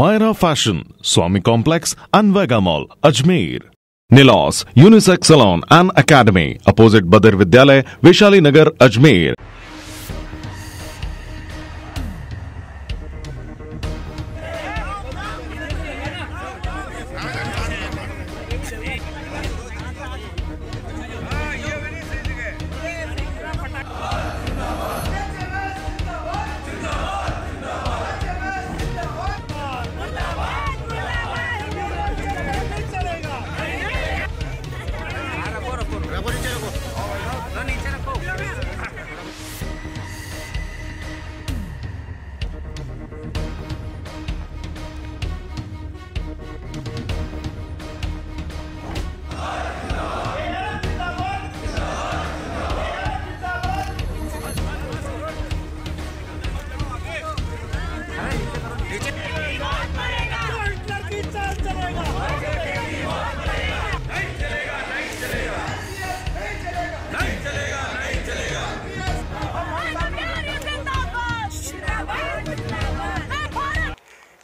Myra Fashion, Swami Complex and Vega Mall, Ajmer. Nilos Unisex Salon and Academy, opposite Badr Vidyalaya, Vishali Nagar, Ajmer.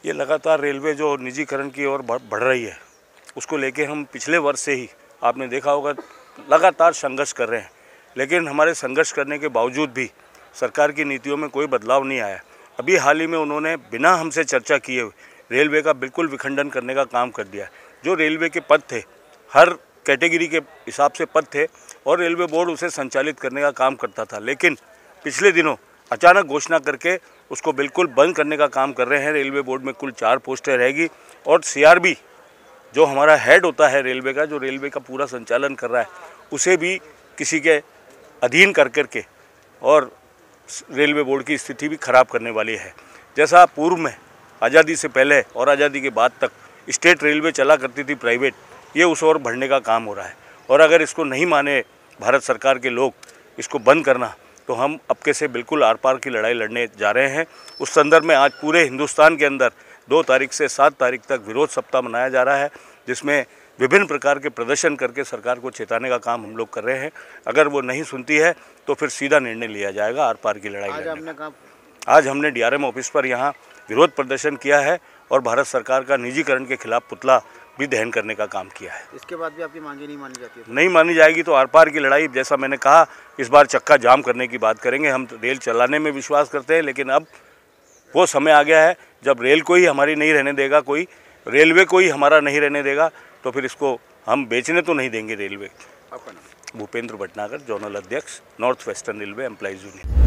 ये लगातार railway जो निजीकरण की ओर बढ़ रही है उसको लेके हम पिछले वर्ष से ही आपने देखा होगा लगातार संघर्ष कर रहे हैं, लेकिन हमारे संघर्ष करने के बावजूद भी सरकार की नीतियों में कोई बदलाव नहीं आया। अभी हाल ही में उन्होंने बिना हमसे चर्चा किए हुए रेलवे का बिल्कुल विखंडन करने का काम कर दिया। जो रेलवे के पद थे, हर कैटेगरी के हिसाब से पद थे और रेलवे बोर्ड उसे संचालित करने का काम करता था, लेकिन पिछले दिनों अचानक घोषणा करके उसको बिल्कुल बंद करने का काम कर रहे हैं। रेलवे बोर्ड में कुल 4 पोस्टें रहेगी और CRB जो हमारा हेड होता है रेलवे का, जो रेलवे का पूरा संचालन कर रहा है, उसे भी किसी के अधीन कर करके और रेलवे बोर्ड की स्थिति भी खराब करने वाली है। जैसा पूर्व में आज़ादी से पहले और आज़ादी के बाद तक स्टेट रेलवे चला करती थी प्राइवेट, ये उस ओर बढ़ने का काम हो रहा है और अगर इसको नहीं माने भारत सरकार के लोग इसको बंद करना, तो हम अबके से बिल्कुल आर पार की लड़ाई लड़ने जा रहे हैं। उस संदर्भ में आज पूरे हिंदुस्तान के अंदर 2 तारीख से 7 तारीख तक विरोध सप्ताह मनाया जा रहा है, जिसमें विभिन्न प्रकार के प्रदर्शन करके सरकार को चेताने का काम हम लोग कर रहे हैं। अगर वो नहीं सुनती है तो फिर सीधा निर्णय लिया जाएगा आर पार की लड़ाई लड़ने का। आज हमने DRM ऑफिस पर यहाँ विरोध प्रदर्शन किया है और भारत सरकार का निजीकरण के खिलाफ पुतला भी दहन करने का काम किया है। इसके बाद भी आपकी मांगे नहीं मानी जाती है? नहीं मानी जाएगी तो आर पार की लड़ाई, जैसा मैंने कहा, इस बार चक्का जाम करने की बात करेंगे। हम तो रेल चलाने में विश्वास करते हैं, लेकिन अब वो समय आ गया है जब रेल को ही हमारी नहीं रहने देगा कोई, रेलवे को ही हमारा नहीं रहने देगा, तो फिर इसको हम बेचने तो नहीं देंगे रेलवे। भूपेंद्र भटनागर, जोनल अध्यक्ष, north western railway employees union.